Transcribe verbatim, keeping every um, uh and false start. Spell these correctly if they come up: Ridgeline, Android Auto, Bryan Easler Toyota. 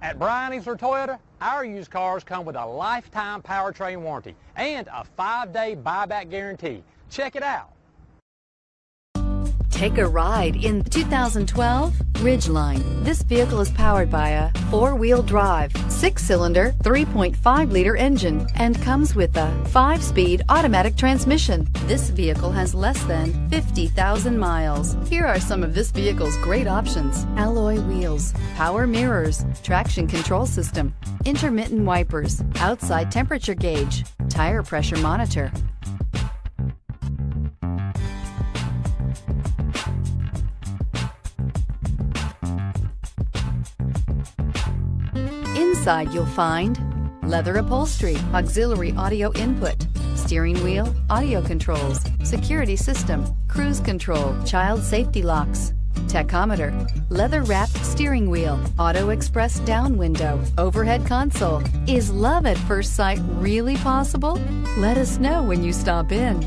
At Bryan Easler Toyota, our used cars come with a lifetime powertrain warranty and a five-day buyback guarantee. Check it out. Take a ride in the two thousand twelve Ridgeline. This vehicle is powered by a four-wheel drive, six-cylinder, three point five liter engine and comes with a five-speed automatic transmission. This vehicle has less than fifty thousand miles. Here are some of this vehicle's great options: alloy wheels, power mirrors, traction control system, intermittent wipers, outside temperature gauge, tire pressure monitor. Inside you'll find leather upholstery, auxiliary audio input, steering wheel audio controls, security system, cruise control, child safety locks, tachometer, leather wrapped steering wheel, auto express down window, overhead console. Is love at first sight really possible? Let us know when you stop in.